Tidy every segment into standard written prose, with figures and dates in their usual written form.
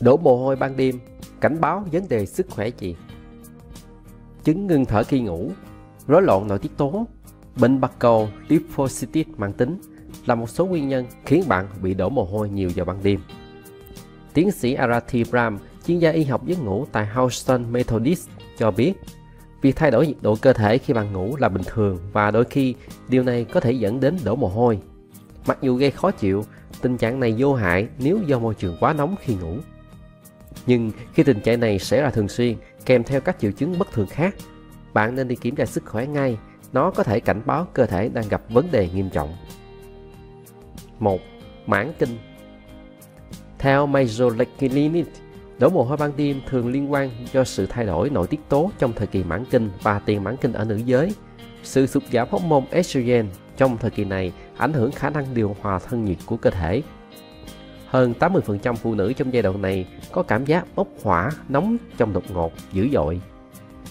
Đổ mồ hôi ban đêm cảnh báo vấn đề sức khỏe chị. Chứng ngưng thở khi ngủ, rối loạn nội tiết tố, bệnh bạch cầu lymphocytic mãn tính là một số nguyên nhân khiến bạn bị đổ mồ hôi nhiều vào ban đêm. Tiến sĩ Aarthi Ram, chuyên gia y học giấc ngủ tại Houston Methodist cho biết, việc thay đổi nhiệt độ cơ thể khi bạn ngủ là bình thường và đôi khi điều này có thể dẫn đến đổ mồ hôi. Mặc dù gây khó chịu, tình trạng này vô hại nếu do môi trường quá nóng khi ngủ. Nhưng khi tình trạng này xảy ra thường xuyên, kèm theo các triệu chứng bất thường khác, bạn nên đi kiểm tra sức khỏe ngay, nó có thể cảnh báo cơ thể đang gặp vấn đề nghiêm trọng. 1. Mãn kinh. Theo Mayo Clinic, đổ mồ hôi ban đêm thường liên quan do sự thay đổi nội tiết tố trong thời kỳ mãn kinh và tiền mãn kinh ở nữ giới. Sự sụt giảm hormone estrogen trong thời kỳ này ảnh hưởng khả năng điều hòa thân nhiệt của cơ thể. Hơn 80% phụ nữ trong giai đoạn này có cảm giác bốc hỏa, nóng trong đột ngột, dữ dội.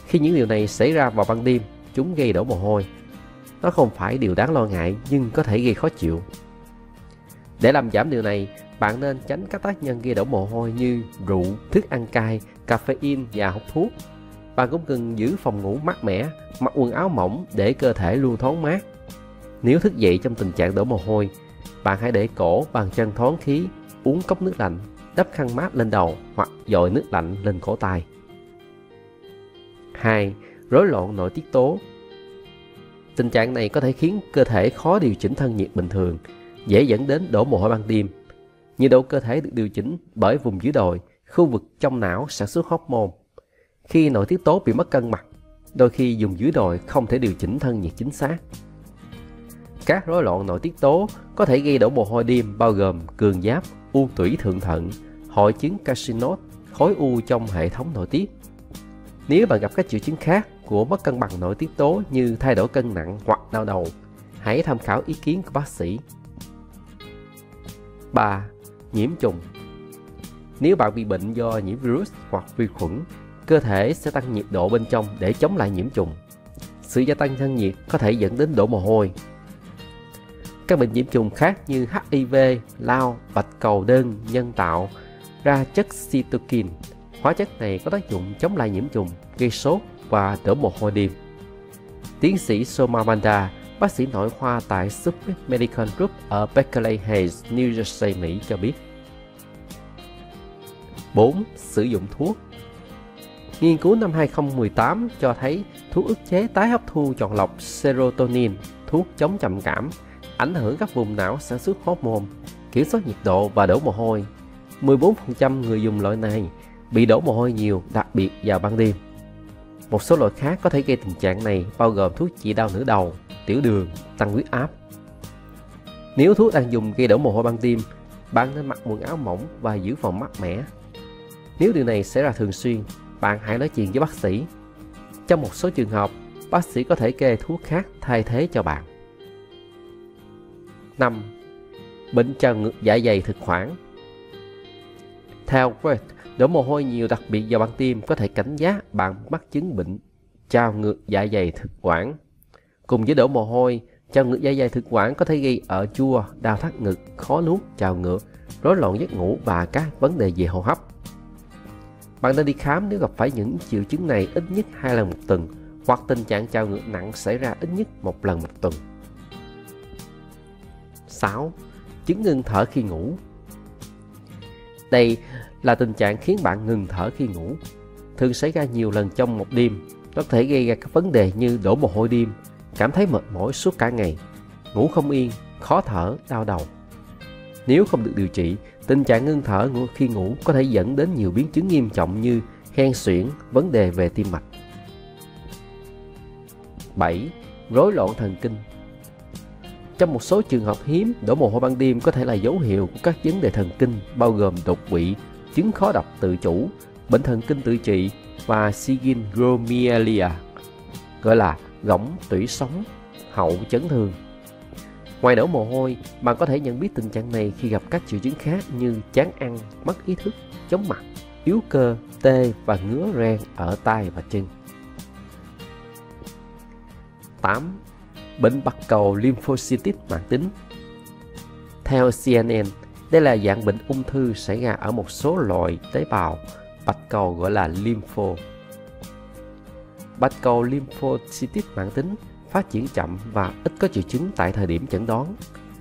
Khi những điều này xảy ra vào ban đêm, chúng gây đổ mồ hôi. Nó không phải điều đáng lo ngại nhưng có thể gây khó chịu. Để làm giảm điều này, bạn nên tránh các tác nhân gây đổ mồ hôi như rượu, thức ăn cay, caffeine và hút thuốc. Bạn cũng cần giữ phòng ngủ mát mẻ, mặc quần áo mỏng để cơ thể luôn thoáng mát. Nếu thức dậy trong tình trạng đổ mồ hôi, bạn hãy để cổ, bàn chân thoáng khí, uống cốc nước lạnh, đắp khăn mát lên đầu hoặc dội nước lạnh lên cổ tay. 2. Rối loạn nội tiết tố. Tình trạng này có thể khiến cơ thể khó điều chỉnh thân nhiệt bình thường, dễ dẫn đến đổ mồ hôi ban đêm. Nhiệt độ cơ thể được điều chỉnh bởi vùng dưới đồi, khu vực trong não sản xuất hormone. Khi nội tiết tố bị mất cân bằng, đôi khi vùng dưới đồi không thể điều chỉnh thân nhiệt chính xác. Các rối loạn nội tiết tố có thể gây đổ mồ hôi đêm bao gồm cường giáp, u tủy thượng thận, hội chứng carcinoma, khối u trong hệ thống nội tiết. Nếu bạn gặp các triệu chứng khác của mất cân bằng nội tiết tố như thay đổi cân nặng hoặc đau đầu, hãy tham khảo ý kiến của bác sĩ. 3. Nhiễm trùng. Nếu bạn bị bệnh do nhiễm virus hoặc vi khuẩn, cơ thể sẽ tăng nhiệt độ bên trong để chống lại nhiễm trùng. Sự gia tăng thân nhiệt có thể dẫn đến đổ mồ hôi. Các bệnh nhiễm trùng khác như HIV, lao, bạch cầu đơn, nhân tạo, ra chất cytokine. Hóa chất này có tác dụng chống lại nhiễm trùng, gây sốt và đổ mồ hôi đêm. Tiến sĩ Somamanda, bác sĩ nội khoa tại Scientific medical Group ở Berkeley New Jersey, Mỹ cho biết. 4. Sử dụng thuốc. Nghiên cứu năm 2018 cho thấy thuốc ức chế tái hấp thu chọn lọc serotonin, thuốc chống trầm cảm, ảnh hưởng các vùng não sản xuất hormone, kiểm soát nhiệt độ và đổ mồ hôi. 14% người dùng loại này bị đổ mồ hôi nhiều, đặc biệt vào ban đêm. Một số loại khác có thể gây tình trạng này bao gồm thuốc trị đau nửa đầu, tiểu đường, tăng huyết áp. Nếu thuốc đang dùng gây đổ mồ hôi ban đêm, bạn nên mặc quần áo mỏng và giữ phòng mát mẻ. Nếu điều này xảy ra thường xuyên, bạn hãy nói chuyện với bác sĩ. Trong một số trường hợp, bác sĩ có thể kê thuốc khác thay thế cho bạn. 5. Bệnh trào ngược dạ dày thực quản. Theo West, đổ mồ hôi nhiều đặc biệt vào ban đêm có thể cảnh giác bạn mắc chứng bệnh trào ngược dạ dày thực quản. Cùng với đổ mồ hôi, trào ngược dạ dày thực quản có thể gây ở chua, đau thắt ngực, khó nuốt, trào ngược, rối loạn giấc ngủ và các vấn đề về hô hấp. Bạn nên đi khám nếu gặp phải những triệu chứng này ít nhất 2 lần một tuần hoặc tình trạng trào ngược nặng xảy ra ít nhất 1 lần một tuần. 6. Chứng ngừng thở khi ngủ. Đây là tình trạng khiến bạn ngừng thở khi ngủ, thường xảy ra nhiều lần trong một đêm. Nó có thể gây ra các vấn đề như đổ mồ hôi đêm, cảm thấy mệt mỏi suốt cả ngày, ngủ không yên, khó thở, đau đầu. Nếu không được điều trị, tình trạng ngưng thở khi ngủ có thể dẫn đến nhiều biến chứng nghiêm trọng như hen suyễn, vấn đề về tim mạch. 7. Rối loạn thần kinh. Trong một số trường hợp hiếm, đổ mồ hôi ban đêm có thể là dấu hiệu của các vấn đề thần kinh bao gồm đột quỵ, chứng khó đọc tự chủ, bệnh thần kinh tự trị và Syringomyelia, gọi là gõng tủy sống hậu chấn thương. Ngoài đổ mồ hôi, bạn có thể nhận biết tình trạng này khi gặp các triệu chứng khác như chán ăn, mất ý thức, chóng mặt, yếu cơ, tê và ngứa ren ở tay và chân. 8. Bệnh bạch cầu lymphocytic mãn tính. Theo CNN, Đây là dạng bệnh ung thư xảy ra ở một số loại tế bào bạch cầu gọi là lympho. Bạch cầu lymphocytic mãn tính phát triển chậm và ít có triệu chứng tại thời điểm chẩn đoán.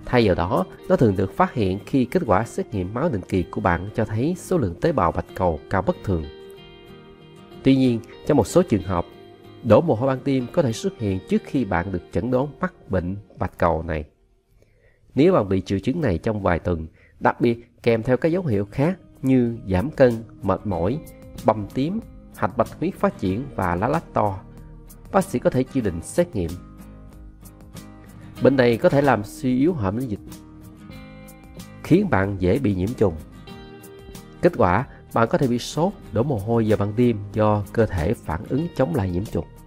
Thay vào đó, nó thường được phát hiện khi kết quả xét nghiệm máu định kỳ của bạn cho thấy số lượng tế bào bạch cầu cao bất thường. Tuy nhiên, trong một số trường hợp, đổ mồ hôi ban tim có thể xuất hiện trước khi bạn được chẩn đoán mắc bệnh bạch cầu này. Nếu bạn bị triệu chứng này trong vài tuần, đặc biệt kèm theo các dấu hiệu khác như giảm cân, mệt mỏi, bầm tím, hạch bạch huyết phát triển và lá lách to, bác sĩ có thể chỉ định xét nghiệm. Bệnh này có thể làm suy yếu hệ miễn dịch, khiến bạn dễ bị nhiễm trùng. Kết quả, bạn có thể bị sốt, đổ mồ hôi vào ban đêm do cơ thể phản ứng chống lại nhiễm trùng.